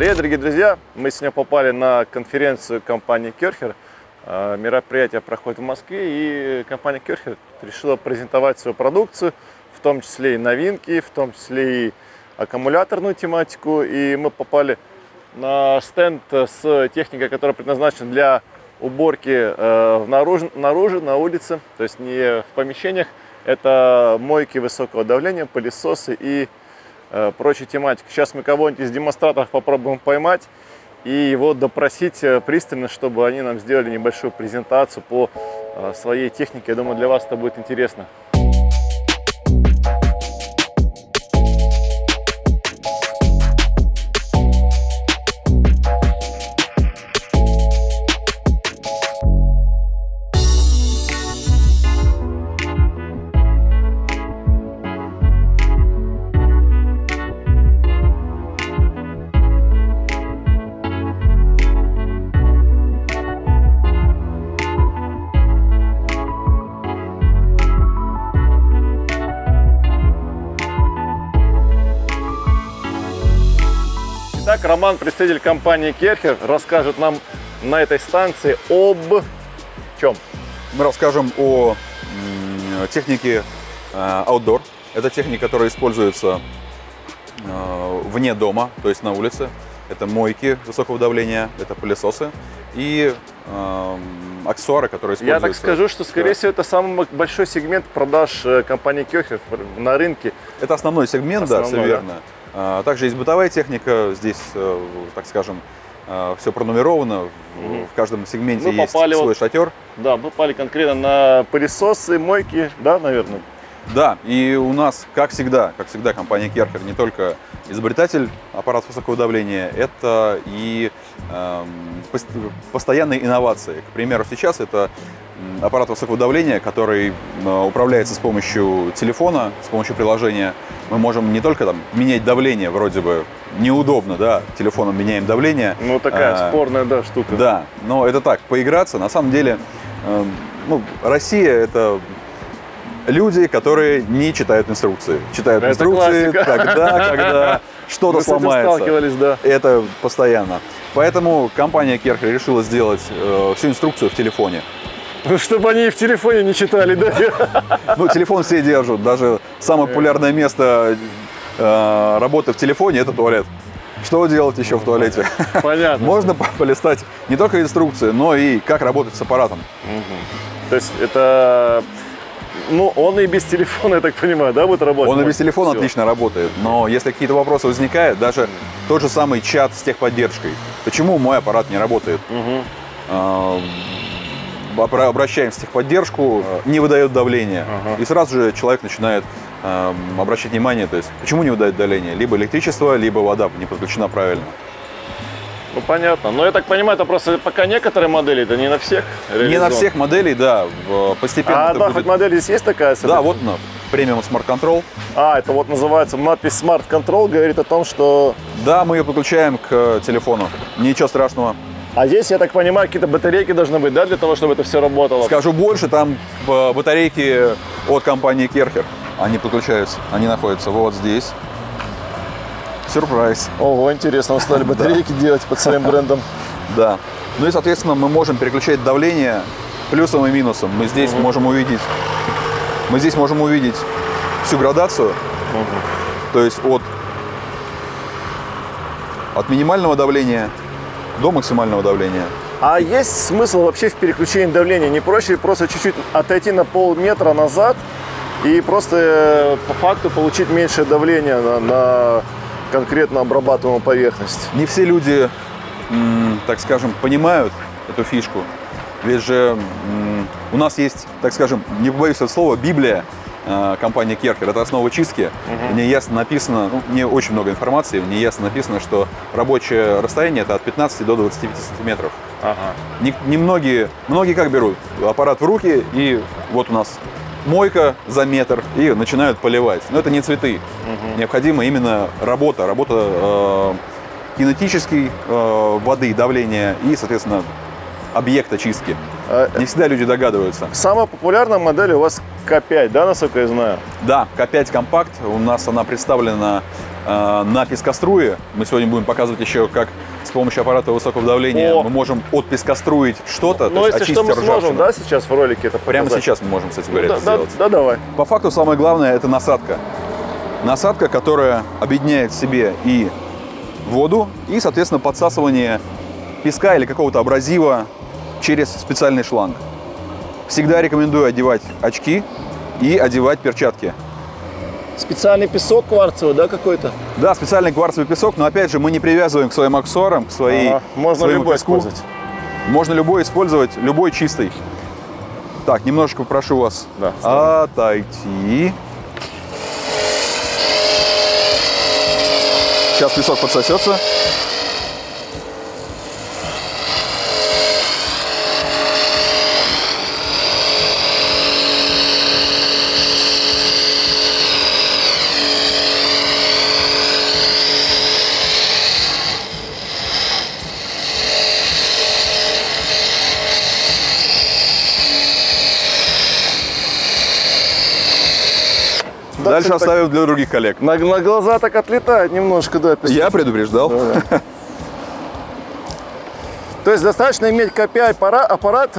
Привет, дорогие друзья! Мы сегодня попали на конференцию компании Керхер. Мероприятие проходит в Москве, и компания Керхер решила презентовать свою продукцию, в том числе и новинки, в том числе и аккумуляторную тематику. И мы попали на стенд с техникой, которая предназначена для уборки наружу, на улице, то есть не в помещениях. Это мойки высокого давления, пылесосы и прочая тематика. Сейчас мы кого-нибудь из демонстраторов попробуем поймать и его допросить пристально, чтобы они нам сделали небольшую презентацию по своей технике. Я думаю, для вас это будет интересно. Итак, Роман, представитель компании Керхер, расскажет нам на этой станции об чем? Мы расскажем о технике outdoor. Это техника, которая используется вне дома, то есть на улице. Это мойки высокого давления, это пылесосы и аксессуары, которые используются. Я так скажу, что, скорее всего, это самый большой сегмент продаж компании Керхер на рынке. Это основной сегмент, да, все верно. Да. Также есть бытовая техника, здесь, так скажем, все пронумеровано, в каждом сегменте есть свой шатер. Да, мы попали конкретно на пылесосы, мойки, да, наверное? Да, и у нас, как всегда, компания Керхер не только изобретатель аппаратов высокого давления, это и постоянные инновации. К примеру, сейчас это аппарат высокого давления, который управляется с помощью телефона, с помощью приложения. Мы можем не только там менять давление, вроде бы неудобно, да, телефоном меняем давление. Ну, такая спорная, да, штука. Да, но это так, поиграться. На самом деле, Россия – это люди, которые не читают инструкции. Читают инструкции тогда, когда что-то сломается. Мы с этим сталкивались, да. Это постоянно. Поэтому компания Керхер решила сделать всю инструкцию в телефоне. Чтобы они и в телефоне не читали, да? Ну, телефон все держат. Даже самое популярное место работы в телефоне – это туалет. Что делать еще в туалете? Понятно. Можно полистать не только инструкции, но и как работать с аппаратом. То есть это… Ну, он и без телефона, я так понимаю, да, будет работать? Он и без телефона отлично работает. Но если какие-то вопросы возникают, даже тот же самый чат с техподдержкой. Почему мой аппарат не работает? Обращаемся в техподдержку, не выдает давление. И сразу же человек начинает обращать внимание, то есть почему не выдает давление? Либо электричество, либо вода не подключена правильно. Ну, понятно. Но я так понимаю, это просто пока некоторые модели, это не на всех реализован. Не на всех моделей, да. Постепенно. А одна будет... хоть модель здесь есть такая? Да, вот она. Премиум Smart Control. А, это вот называется надпись Smart Control, говорит о том, что… Да, мы ее подключаем к телефону. Ничего страшного. А здесь, я так понимаю, какие-то батарейки должны быть, да, для того, чтобы это все работало? Скажу больше, там батарейки от компании Керхер. Они подключаются, они находятся вот здесь. Сюрприз. Ого, интересно, вы стали батарейки делать под своим брендом. Да. Ну и, соответственно, мы можем переключать давление плюсом и минусом. Мы здесь можем увидеть всю градацию. То есть от минимального давления до максимального давления. А есть смысл вообще в переключении давления? Не проще просто чуть-чуть отойти на полметра назад и просто по факту получить меньшее давление на конкретно обрабатываемую поверхность? Не все люди, так скажем, понимают эту фишку. Ведь же у нас есть, так скажем, не побоюсь этого слова, Библия компании Керхер. Это основа чистки. В ней ясно написано, ну, не очень много информации, в ней ясно написано, что рабочее расстояние это от 15 до 25 сантиметров. Многие как берут аппарат в руки, и вот у нас мойка за метр, и начинают поливать. Но это не цветы. Необходима именно работа кинетической воды, давления и, соответственно, объекта чистки. Не всегда люди догадываются. Самая популярная модель у вас K5, да, насколько я знаю? Да, K5 компакт. У нас она представлена на пескоструе. Мы сегодня будем показывать еще, как с помощью аппарата высокого давления мы можем отпескоструить что-то, то есть очистить ржавчину. Мы сможем, да, сейчас в ролике это показать? Прямо сейчас мы можем, кстати говоря, это сделать. Да, давай. По факту самое главное – это насадка. Насадка, которая объединяет в себе и воду, и, соответственно, подсасывание песка или какого-то абразива через специальный шланг. Всегда рекомендую одевать очки и одевать перчатки. Специальный песок кварцевый, да, какой-то? Да, специальный кварцевый песок, но опять же мы не привязываем к своим аксессуарам, к своей Можно любой песку. Использовать. Можно любой использовать, любой чистый. Так, немножечко прошу вас отойти. Сейчас песок подсосется. Дальше оставим для других коллег. На глаза так отлетает немножко, да. Я предупреждал. Да. То есть достаточно иметь KPI-аппарат,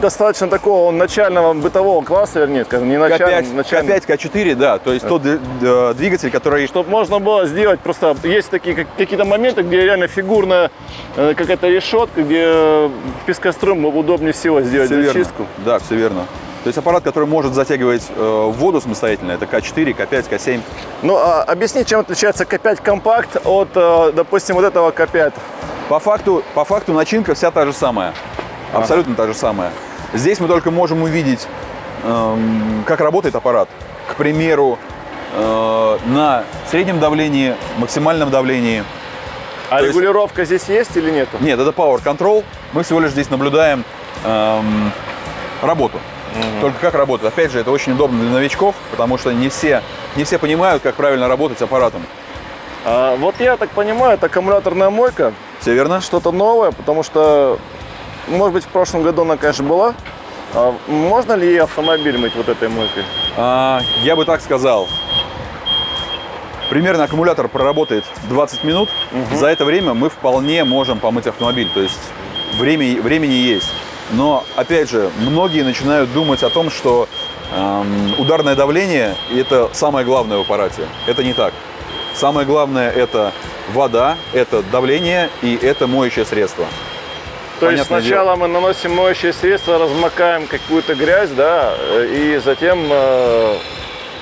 достаточно такого начального бытового класса, вернее, не начального. K5, K4, да, то есть тот двигатель, который... Чтобы можно было сделать просто... Есть такие какие-то моменты, где реально фигурная какая-то решетка, где пескоструем удобнее всего сделать зачистку. Да, все верно. То есть аппарат, который может затягивать воду самостоятельно, это К4, К5, К7. Ну, а объясни, чем отличается К5 компакт от, допустим, вот этого К5? По факту начинка вся та же самая, абсолютно та же самая. Здесь мы только можем увидеть, как работает аппарат. К примеру, на среднем давлении, максимальном давлении. А регулировка здесь есть или нет? Нет, это Power Control. Мы всего лишь здесь наблюдаем работу. Только как работает. Опять же, это очень удобно для новичков, потому что не все понимают, как правильно работать с аппаратом. А, вот я так понимаю, это аккумуляторная мойка. Все верно. Что-то новое, потому что, может быть, в прошлом году она, конечно, была. А можно ли автомобиль мыть вот этой мойкой? Я бы так сказал. Примерно аккумулятор проработает 20 минут. За это время мы вполне можем помыть автомобиль. То есть времени есть. Но, опять же, многие начинают думать о том, что ударное давление – это самое главное в аппарате. Это не так. Самое главное – это вода, это давление и это моющее средство. То есть сначала мы наносим моющее средство, размокаем какую-то грязь, да, и затем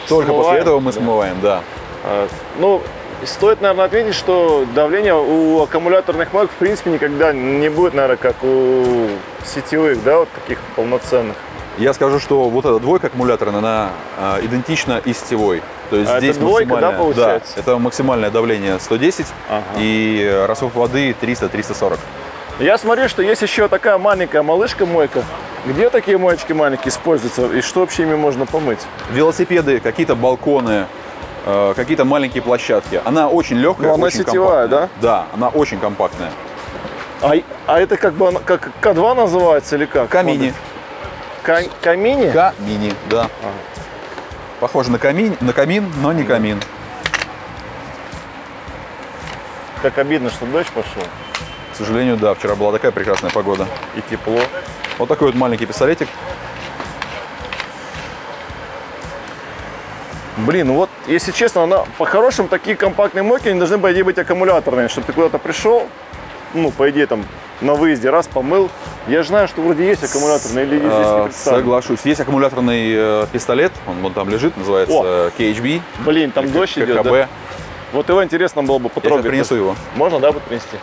только смываем. После этого мы смываем, да. Ну, стоит, наверное, отметить, что давление у аккумуляторных мойк, в принципе, никогда не будет, наверное, как у сетевых, да, вот таких полноценных. Я скажу, что вот эта двойка аккумуляторная, она идентична и сетевой. То есть здесь это двойка, да, получается? Да, это максимальное давление 110 и расход воды 300-340. Я смотрю, что есть еще такая маленькая малышка-мойка. Где такие моечки маленькие используются и что вообще ими можно помыть? Велосипеды, какие-то балконы. Какие-то маленькие площадки. Она очень легкая, она очень сетевая, компактная. Да? Да, она очень компактная. А это как бы как К2 называется или как? Камини. Камини? Камини, да. Похоже на камин, но не камин. Как обидно, что дождь пошел. К сожалению, да, вчера была такая прекрасная погода. И тепло. Вот такой вот маленький пистолетик. Блин, вот, если честно, по-хорошему такие компактные мойки, они должны, по идее, быть аккумуляторные, чтобы ты куда-то пришел, ну, по идее, там, на выезде раз помыл. Я же знаю, что вроде есть аккумуляторные, или здесь не представлю. Соглашусь. Есть аккумуляторный пистолет, он вон там лежит, называется KHB. Блин, там дождь идет, да? Вот его интересно было бы потрогать. Я принесу его. Можно, да, вот принести?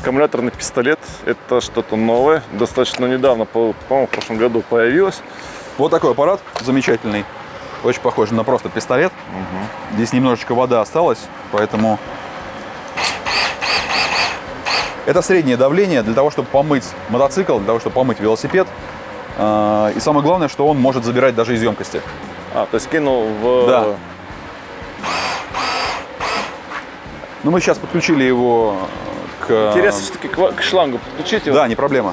Аккумуляторный пистолет – это что-то новое, достаточно недавно, по-моему, в прошлом году появилось. Вот такой аппарат замечательный, очень похож на просто пистолет. Здесь немножечко вода осталась, поэтому это среднее давление для того, чтобы помыть мотоцикл, для того, чтобы помыть велосипед. И самое главное, что он может забирать даже из емкости. То есть кинул в... Да. Ну, мы сейчас подключили его к... Интересно, все-таки к шлангу подключить его? Да, не проблема.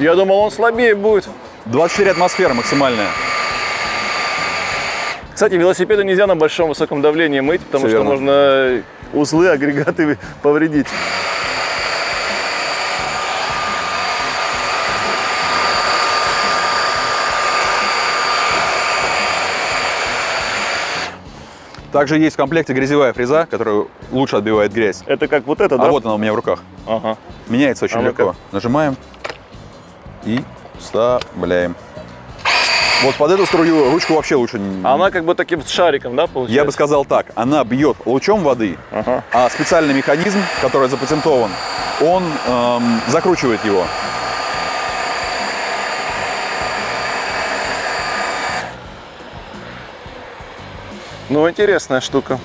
Я думал, он слабее будет. 24 атмосферы максимальная. Кстати, велосипеды нельзя на большом высоком давлении мыть, потому что можно узлы, агрегаты повредить. Также есть в комплекте грязевая фреза, которая лучше отбивает грязь. Это как вот это, да? А вот она у меня в руках. Ага. Меняется очень легко. Нажимаем и вставляем. Вот под эту струю ручку вообще лучше не... Она как бы таким шариком, да, получается? Я бы сказал так, она бьет лучом воды, а специальный механизм, который запатентован, он закручивает его. Ну, интересная штука.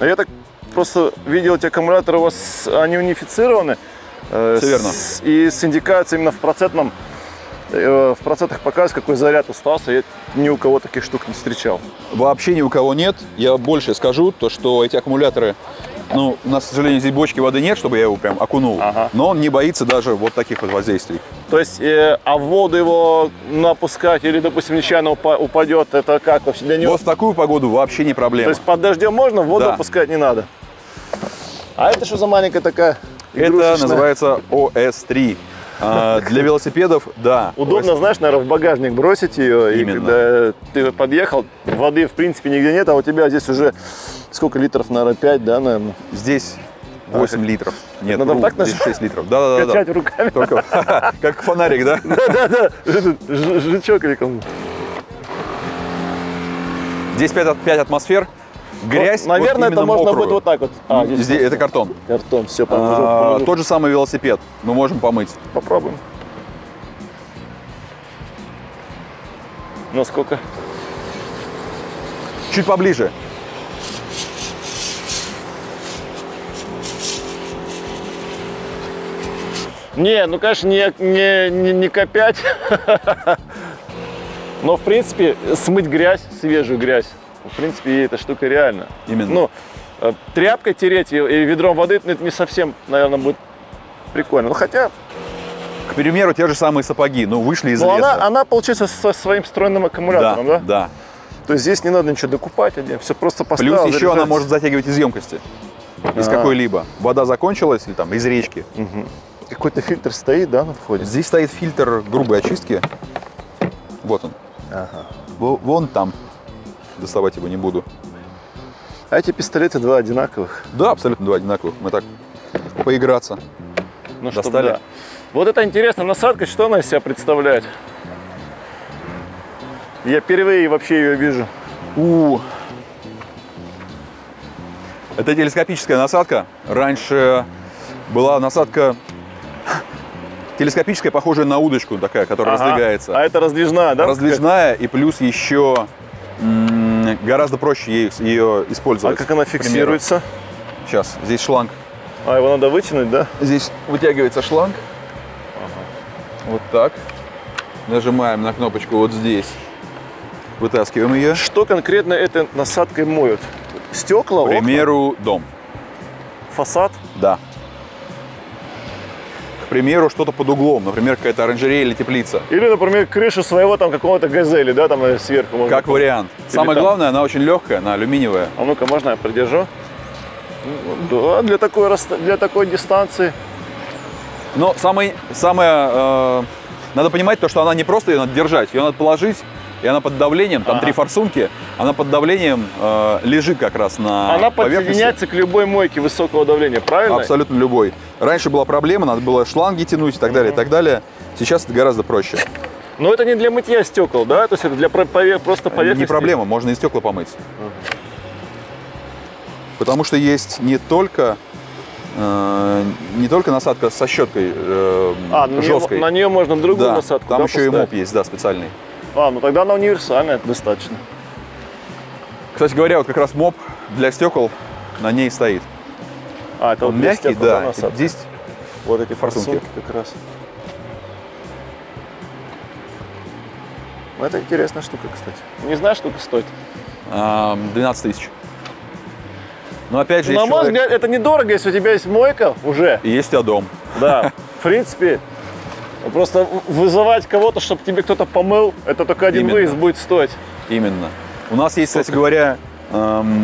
Я так просто видел, эти аккумуляторы у вас, они унифицированы. И с индикацией именно в процентном... В процентах показывает, какой заряд остался. Я ни у кого таких штук не встречал. Вообще ни у кого нет. Я больше скажу, то что эти аккумуляторы... Ну, у нас, к сожалению, здесь бочки воды нет, чтобы я его прям окунул. Но он не боится даже вот таких вот воздействий. То есть, а в воду его напускать или, допустим, нечаянно упадет, это как вообще для него? Вот в такую погоду вообще не проблема. То есть, под дождем можно, в воду опускать не надо. А это что за маленькая такая игрушечная? Это называется OS-3. Для велосипедов, да. Удобно, знаешь, наверное, в багажник бросить ее. Именно. И когда ты подъехал, воды в принципе нигде нет, а у тебя здесь уже сколько литров, наверное, 5, да, наверное? Здесь 8 литров. Нет, надо так здесь 6 литров. Да-да-да. Качать руками. Только, как фонарик, да? Да-да-да, жучок или кому. Здесь 5 атмосфер. Грязь, вот, наверное, вот это можно мокрую. Будет вот так вот. Здесь это картон. Картон, все. Тот же самый велосипед. Мы можем помыть. Попробуем. Ну сколько? Чуть поближе. Не, ну конечно, не копать. Но в принципе смыть грязь, свежую грязь. В принципе, эта штука реально. Именно. Ну, тряпкой тереть и ведром воды, это не совсем, наверное, будет прикольно. Ну, хотя... К примеру, те же самые сапоги, ну, вышли из леса. Она, получается, со своим встроенным аккумулятором, да? Да, да. То есть здесь не надо ничего докупать, все просто поставил. Плюс еще она может затягивать из емкости, из какой-либо. Вода закончилась или там из речки. Какой-то фильтр стоит, да, на входе? Здесь стоит фильтр грубой очистки. Вот он. Вон там. Доставать его не буду. А эти пистолеты два одинаковых? Да, абсолютно два одинаковых. Мы так поиграться. Ну, достали. Да. Вот это интересно. Насадка, что она из себя представляет? Я впервые вообще ее вижу. Это телескопическая насадка. Раньше была насадка телескопическая, похожая на удочку такая, которая раздвигается. А это раздвижная, да? Раздвижная и плюс еще... Гораздо проще ее использовать. А как она фиксируется? Сейчас, здесь шланг. А, его надо вытянуть, да? Здесь вытягивается шланг. Вот так. Нажимаем на кнопочку вот здесь. Вытаскиваем ее. Что конкретно этой насадкой моют? Стекла, окна? К примеру, дом. Фасад? Да. К примеру, что-то под углом, например, какая-то оранжерея или теплица. Или, например, крышу своего там какого-то газели, да, там сверху. Можно как вариант. Самое главное, она очень легкая, она алюминиевая. А ну-ка, можно я придержу? Да, для такой дистанции. Но самое надо понимать то, что она не просто ее надо держать, ее надо положить, и она под давлением, там три форсунки, она под давлением лежит как раз на поверхности. Она подсоединяется к любой мойке высокого давления, правильно? Абсолютно любой. Раньше была проблема, надо было шланги тянуть и так далее, и так далее. Сейчас это гораздо проще. Но это не для мытья стекол, да? То есть это для просто поверхности? Не проблема, можно и стекла помыть. Потому что есть не только насадка со щеткой жесткой. На нее можно другую насадку, да? Там еще и моп есть, да, специальный. Ну тогда она универсальная, это достаточно. Кстати говоря, вот как раз моп для стекол на ней стоит. Это он вот мягкий, да, здесь вот эти форсунки как раз. Это интересная штука, кстати. Не знаю, сколько стоит. 12 тысяч. Но опять же, на мой взгляд, это недорого, если у тебя есть мойка уже. И есть у тебя дом. Да, в принципе. Просто вызывать кого-то, чтобы тебе кто-то помыл, это только один выезд будет стоить. Именно. У нас есть, кстати говоря,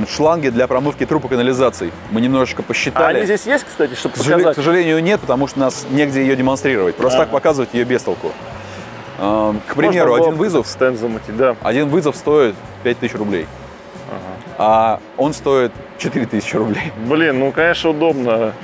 шланги для промывки труб и канализаций. Мы немножечко посчитали. А они здесь есть, кстати, чтобы показать? К сожалению, нет, потому что нас негде ее демонстрировать. Просто так показывать ее без толку. К примеру, один вызов стоит 5000 рублей. А он стоит 4000 рублей. Блин, ну, конечно, удобно.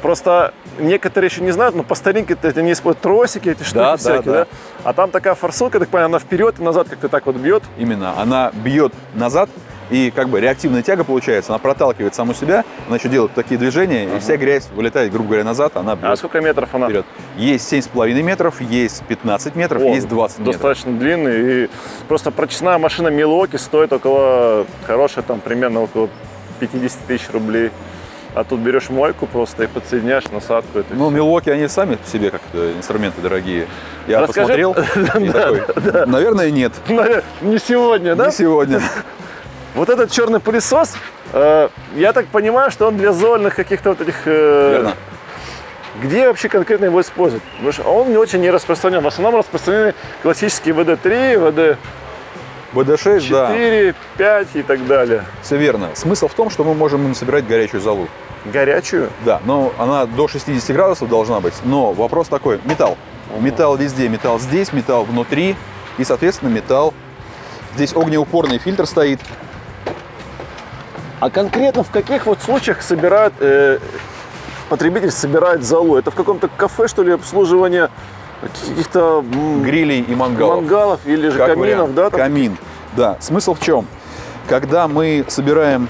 Просто некоторые еще не знают, но по старинке они используют тросики, эти штуки всякие. А там такая форсунка, так понимаю, она вперед и назад как-то так вот бьет. Именно, она бьет назад, и как бы реактивная тяга получается, она проталкивает саму себя, она еще делает такие движения, и вся грязь вылетает, грубо говоря, назад, она бьет. А сколько метров она? Вперед. Есть 7,5 метров, есть 15 метров, есть 20 метров. Достаточно длинный, и просто прочистная машина Милуоки стоит около, хорошая там, примерно около 50 000 рублей. А тут берешь мойку просто и подсоединяешь насадку. Ну, Милуоки, они сами по себе как-то инструменты дорогие. Я посмотрел и такой, наверное, нет. Не сегодня, да? Не сегодня. Вот этот черный пылесос, я так понимаю, что он для зольных каких-то вот этих... Верно. Где вообще конкретно его используют? Потому что он не очень распространен. В основном распространены классические ВД 3, ВД 6, 4, 5 и так далее. Все верно. Смысл в том, что мы можем им собирать горячую золу. Горячую? Да, но она до 60 градусов должна быть. Но вопрос такой, металл. Металл везде, металл здесь, металл внутри и, соответственно, металл. Здесь огнеупорный фильтр стоит. А конкретно в каких вот случаях собирают, потребитель собирает золу? Это в каком-то кафе, что ли, обслуживание каких-то грилей и мангалов или же каминов, да? Камин, да. Смысл в чем? Когда мы собираем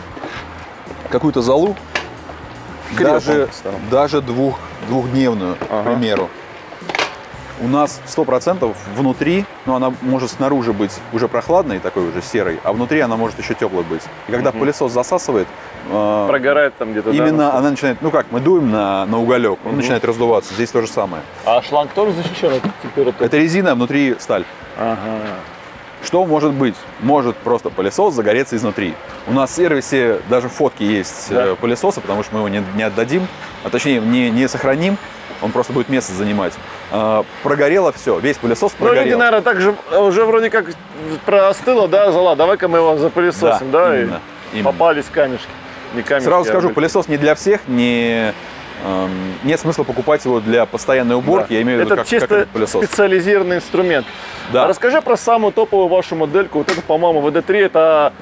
какую-то золу, даже двухдневную, к примеру, у нас 100% внутри, но она может снаружи быть уже прохладной, такой уже серой, а внутри она может еще теплой быть. И когда пылесос засасывает, прогорает там где-то. Именно она начинает, ну как, мы дуем на уголек, он начинает раздуваться, здесь то же самое. А шланг тоже защищен от температуры? Это резина, внутри сталь. Что может быть? Может просто пылесос загореться изнутри. У нас в сервисе даже фотки есть пылесоса, потому что мы его не отдадим, а точнее не сохраним. Он просто будет место занимать. Прогорело все, весь пылесос прогорел. Ну, люди, наверное, так же, уже вроде как проостыло, да, зола, давай-ка мы его запылесосим, да, именно, и именно. Попались камешки. Не камешки. Сразу скажу, пылесос не для всех, нет смысла покупать его для постоянной уборки, я имею в виду, как пылесос. Это специализированный инструмент. Да. А расскажи про самую топовую вашу модельку, вот это, по-моему, WD-3, это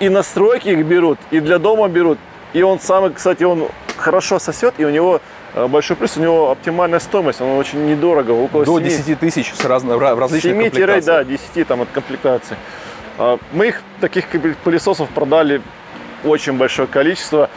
и на стройке их берут, и для дома берут, и он самый, кстати, он хорошо сосет, и у него... Большой плюс, у него оптимальная стоимость, он очень недорого, около до 10 000 в различных комплектациях. Да, 10 там от комплектаций. Мы их, таких пылесосов, продали очень большое количество.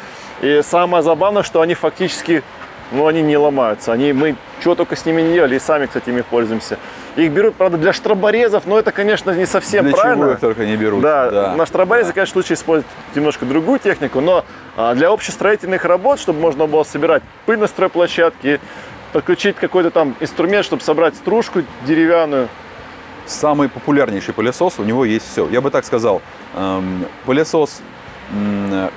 И самое забавное, что они фактически, ну, они не ломаются. Мы чего только с ними не делали, и сами, кстати, ими пользуемся. Их берут, правда, для штроборезов, но это, конечно, не совсем для правильно. Для чего их только не берут. Да, на штроборезы, конечно, лучше использовать немножко другую технику, но для общестроительных работ, чтобы можно было собирать пыль на стройплощадке, подключить какой-то там инструмент, чтобы собрать стружку деревянную. Самый популярнейший пылесос, у него есть все. Я бы так сказал, пылесос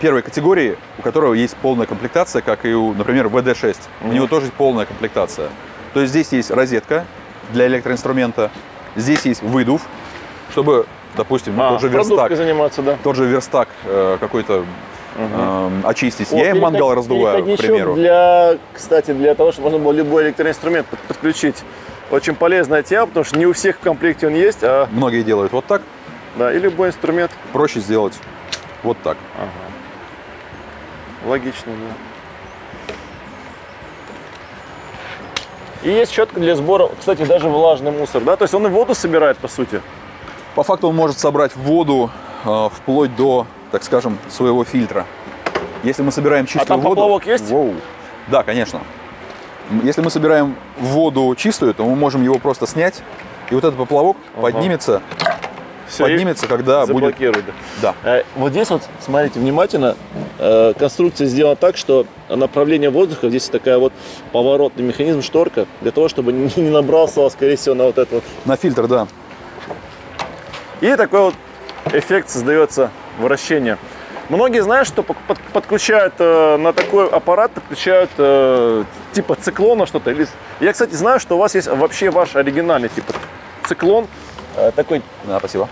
первой категории, у которого есть полная комплектация, как и у, например, ВД 6. У него тоже полная комплектация. То есть здесь есть розетка для электроинструмента, здесь есть выдув, чтобы, допустим, тот же верстак какой-то очистить. Я им мангал раздуваю, к примеру. Кстати, для того, чтобы можно было любой электроинструмент подключить. Очень полезная тема, потому что не у всех в комплекте он есть. Многие делают вот так. Да, и любой инструмент. Проще сделать вот так. Логично, да. И есть щетка для сбора, кстати, даже влажный мусор, да? То есть он и воду собирает, по сути? По факту он может собрать воду вплоть до, так скажем, своего фильтра. Если мы собираем чистую воду... А там поплавок есть? Да, конечно. Если мы собираем воду чистую, то мы можем его просто снять, и вот этот поплавок поднимется, когда будет... Да. Вот здесь вот, смотрите внимательно, конструкция сделана так, что направление воздуха, здесь такая вот поворотный механизм, шторка, для того, чтобы не набрался, скорее всего, на вот это вот. На фильтр, да. И такой вот эффект создается вращение. Многие знают, что подключают на такой аппарат, подключают типа циклона что-то. Я, кстати, знаю, что у вас есть вообще ваш оригинальный типа циклон. Такой, спасибо.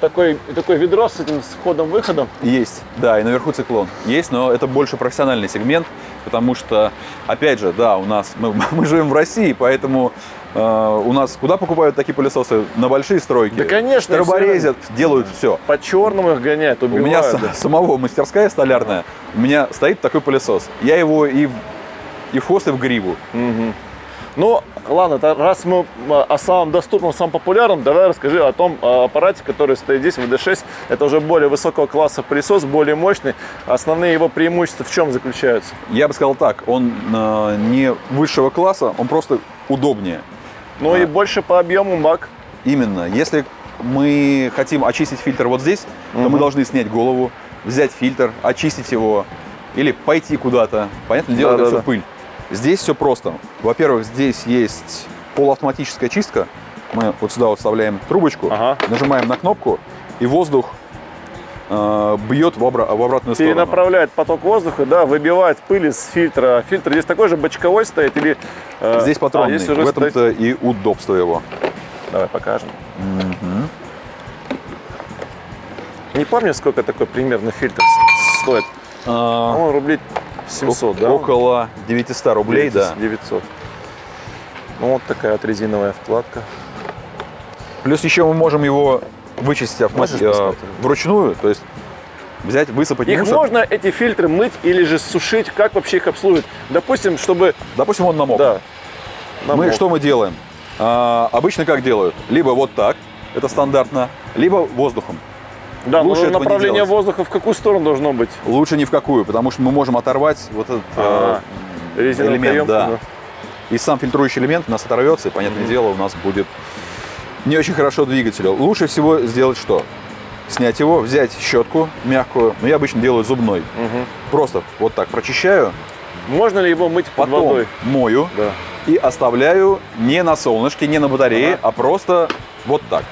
Такое ведро с этим входом-выходом? Есть, да, и наверху циклон. Есть, но это больше профессиональный сегмент, потому что, опять же, да, у нас, мы живем в России, поэтому у нас куда покупают такие пылесосы? На большие стройки. Да, конечно. Траборезят, делают все. По черному их гоняют, убивают. У меня самого мастерская столярная, у меня стоит такой пылесос. Я его и в хвост, и в гриву. Угу. Ну, ладно, раз мы о самом доступном, самом популярном, давай расскажи о том аппарате, который стоит здесь, ВД 6. Это уже более высокого класса пылесос, более мощный. Основные его преимущества в чем заключаются? Я бы сказал так, он не высшего класса, он просто удобнее. Ну и больше по объему бак. Именно. Если мы хотим очистить фильтр вот здесь, то мы должны снять голову, взять фильтр, очистить его или пойти куда-то. Понятное дело, это все пыль. Здесь все просто. Во-первых, здесь есть полуавтоматическая чистка. Мы вот сюда вот вставляем трубочку, нажимаем на кнопку, и воздух бьет в обратную сторону. Перенаправляет поток воздуха, да, выбивает пыль из фильтра. Фильтр здесь такой же бочковой стоит или... Здесь патронный. Здесь в этом-то стоит... и удобство его. Давай покажем. Не помню, сколько такой примерно фильтр стоит. Он рублей... 700, да? Около 900 рублей, 900, да. 900. Ну, вот такая вот резиновая вкладка. Плюс еще мы можем его вычистить вручную, то есть взять, высыпать их мусор. Можно эти фильтры мыть или же сушить? Как вообще их обслуживать? Допустим, чтобы... Допустим, он намок. Да, намок. Что мы делаем? Обычно как делают? Либо вот так, это стандартно, либо воздухом. Да, лучше направление воздуха в какую сторону должно быть? Лучше ни в какую, потому что мы можем оторвать вот этот резиновый элемент. Да. И сам фильтрующий элемент у нас оторвется, и, понятное дело, у нас будет не очень хорошо двигателю. Лучше всего сделать что? Снять его, взять щетку мягкую, но я обычно делаю зубной. Просто вот так прочищаю. Можно ли его мыть под водой? Потом мою и оставляю не на солнышке, не на батарее, а просто вот так.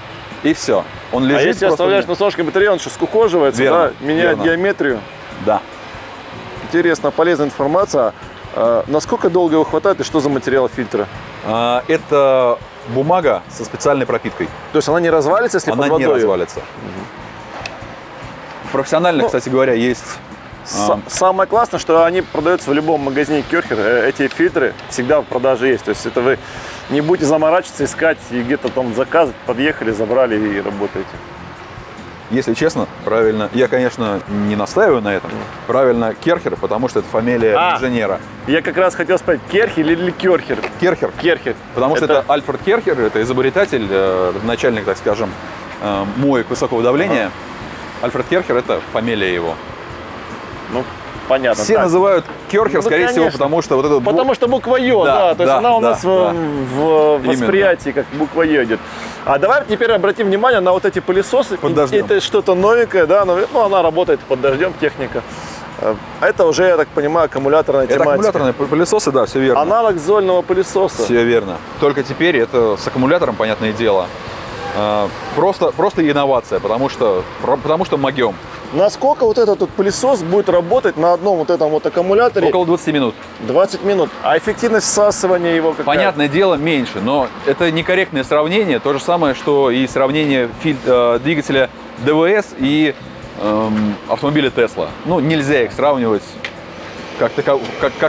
И все. Он лежит. А если оставляешь на солнечной батарее, он еще скукоживается, верно, да? Меняет геометрию. Да. Интересно, полезная информация. Насколько долго его хватает и что за материал фильтра? Это бумага со специальной пропиткой. То есть она не развалится, если она под водой? Она не развалится. Профессионально, кстати говоря, есть... Самое классное, что они продаются в любом магазине Керхер. Эти фильтры всегда в продаже есть. То есть это вы не будете заморачиваться, искать и где-то там заказывать. Подъехали, забрали и работаете. Если честно, правильно, я, конечно, не настаиваю на этом. Правильно, Керхер, потому что это фамилия инженера. Я как раз хотел спросить, Керхер или Керхер? Керхер. Керхер. Потому что это Альфред Керхер, это изобретатель, начальник, так скажем, моек высокого давления. Альфред Керхер – это фамилия его. Ну, понятно. Все называют Керхер, скорее всего, потому что вот это... Потому что буква Ё, да. То есть она у нас в восприятии как буква Ё идет. А давай теперь обратим внимание на вот эти пылесосы. Под дождем. Это что-то новенькое, да, но она работает под дождем, техника. Это уже, я так понимаю, аккумуляторная тематика. Это аккумуляторные пылесосы, да, все верно. Аналог зольного пылесоса. Все верно. Только теперь это с аккумулятором, понятное дело. Просто инновация, потому что могем. Насколько вот этот вот пылесос будет работать на одном вот этом вот аккумуляторе? Около 20 минут. 20 минут. А эффективность всасывания его какая? Понятное дело, меньше, но это некорректное сравнение. То же самое, что и сравнение двигателя ДВС и автомобиля Тесла. Ну, нельзя их сравнивать как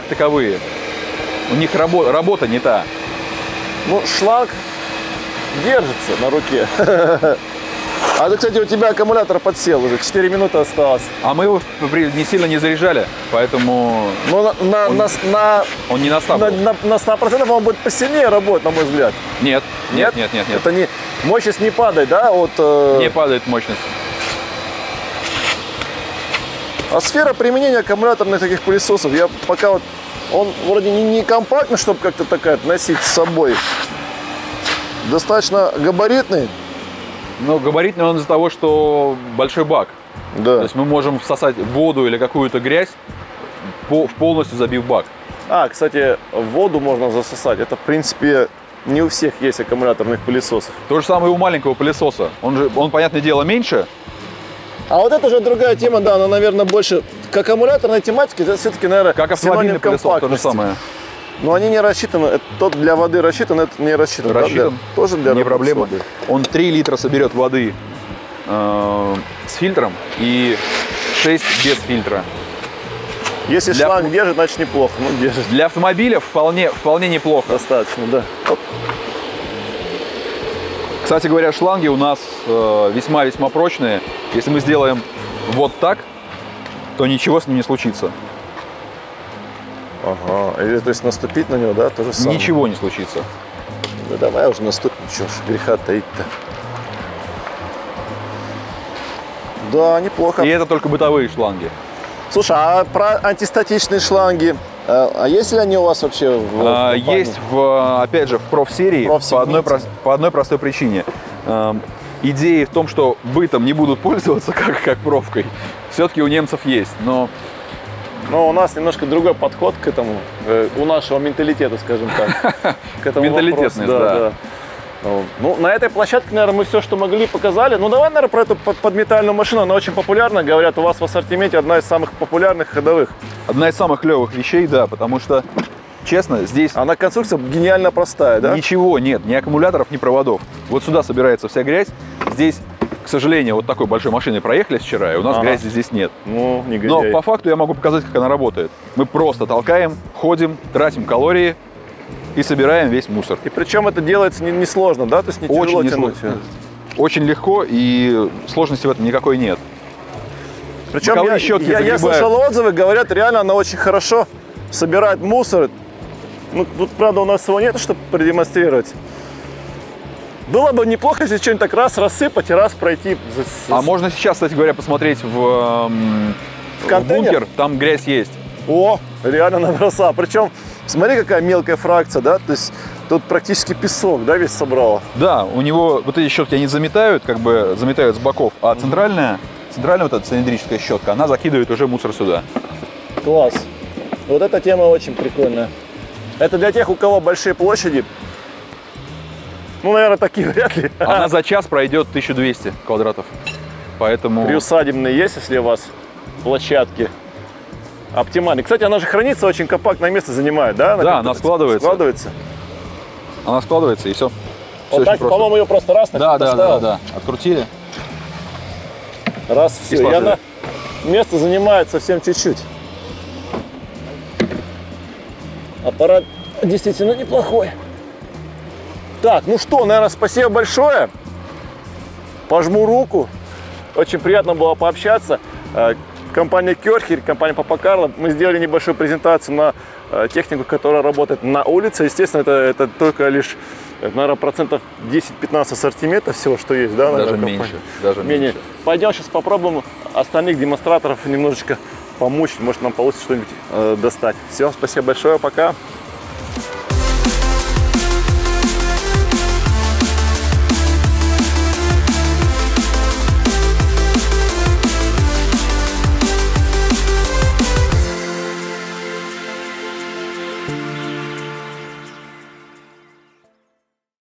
таковые. У них работа не та. Ну, шланг держится на руке. А ты, кстати, у тебя аккумулятор подсел уже, 4 минуты осталось. А мы его не сильно не заряжали, поэтому... Ну, он не на 100%. На 100% он будет посильнее работать, на мой взгляд. Нет. Это не... Мощность не падает, да? Не падает мощность. А сфера применения аккумуляторных таких пылесосов, я пока вот... Он вроде не компактный, чтобы как-то такая носить с собой. Достаточно габаритный. Но габаритный он из-за того, что большой бак. Да. То есть мы можем всосать воду или какую-то грязь, полностью забив бак. Кстати, воду можно засосать. Это, в принципе, не у всех есть аккумуляторных пылесосов. То же самое и у маленького пылесоса. Он, понятное дело, меньше, А вот это уже другая тема, да, она, наверное, больше как аккумуляторная тематика, это все-таки, наверное, как автомобильный пылесос, то же самое. Но они не рассчитаны. Тот для воды рассчитан, этот не рассчитан. Рассчитан. Да, тоже для не проблема. Воды. Он 3 литра соберет воды с фильтром и 6 без фильтра. Если для... шланг держит, значит неплохо. Ну, держит. Для автомобиля вполне неплохо. Достаточно, да. Оп. Кстати говоря, шланги у нас весьма-весьма прочные. Если мы сделаем вот так, то ничего с ним не случится. Ага, или, то есть наступить на него, да, то же самое? Ничего не случится. Ну давай уже наступим, чего ж греха таить-то. Да, неплохо. И это только бытовые шланги. Слушай, а про антистатичные шланги, а есть ли они у вас вообще в компании? Есть, опять же, в проф-серии по одной простой причине. Идеи в том, что бытом не будут пользоваться, как профкой, все-таки у немцев есть, но... Но у нас немножко другой подход к этому, у нашего менталитета, скажем так. Менталитетность, да. Ну, на этой площадке, наверное, мы все, что могли, показали. Ну, давай, наверное, про эту подметальную машину. Она очень популярна. Говорят, у вас в ассортименте одна из самых популярных ходовых. Одна из самых клевых вещей, да, потому что, честно, здесь... Она конструкция гениально простая, да? Ничего нет, ни аккумуляторов, ни проводов. Вот сюда собирается вся грязь. Здесь, к сожалению, вот такой большой машиной проехались вчера, и у нас грязи здесь нет. Ну, негодяй. Но по факту я могу показать, как она работает. Мы просто толкаем, ходим, тратим калории. И собираем весь мусор. И причем это делается несложно, да? То есть не тяжело тянуть. Очень легко, и сложности в этом никакой нет. Причем я слышал отзывы, говорят, реально она очень хорошо собирает мусор. Ну, тут, правда, у нас его нет, чтобы продемонстрировать. Было бы неплохо, если что-нибудь так раз рассыпать и раз пройти. А можно сейчас, кстати говоря, посмотреть в бункер, там грязь есть. О, реально набросала. Причем, смотри, какая мелкая фракция, да? То есть тут практически песок, да, весь собрала. Да, у него вот эти щетки они заметают, как бы заметают с боков, а центральная вот эта цилиндрическая щетка, она закидывает уже мусор сюда. Класс. Вот эта тема очень прикольная. Это для тех, у кого большие площади. Ну, наверное, такие вряд ли. Она за час пройдет 1200 квадратов. Поэтому... Приусадебные есть, если у вас площадки. Оптимально. Кстати, она же хранится, очень компактное место занимает, да? Да, она складывается. Она складывается, и все. Вот так, по-моему, ее просто раз накрутили. Да. Открутили. Раз, все. И она место занимает совсем чуть-чуть. Аппарат действительно неплохой. Так, ну что, наверное, спасибо большое. Пожму руку. Очень приятно было пообщаться. Компания Керхер, компания Папа Карло, мы сделали небольшую презентацию на технику, которая работает на улице. Естественно, это только лишь, наверное, процентов 10-15 ассортимента всего, что есть. Да, даже меньше, меньше. Пойдем сейчас попробуем остальных демонстраторов немножечко помочь. Может, нам получится что-нибудь достать. Все, спасибо большое, пока.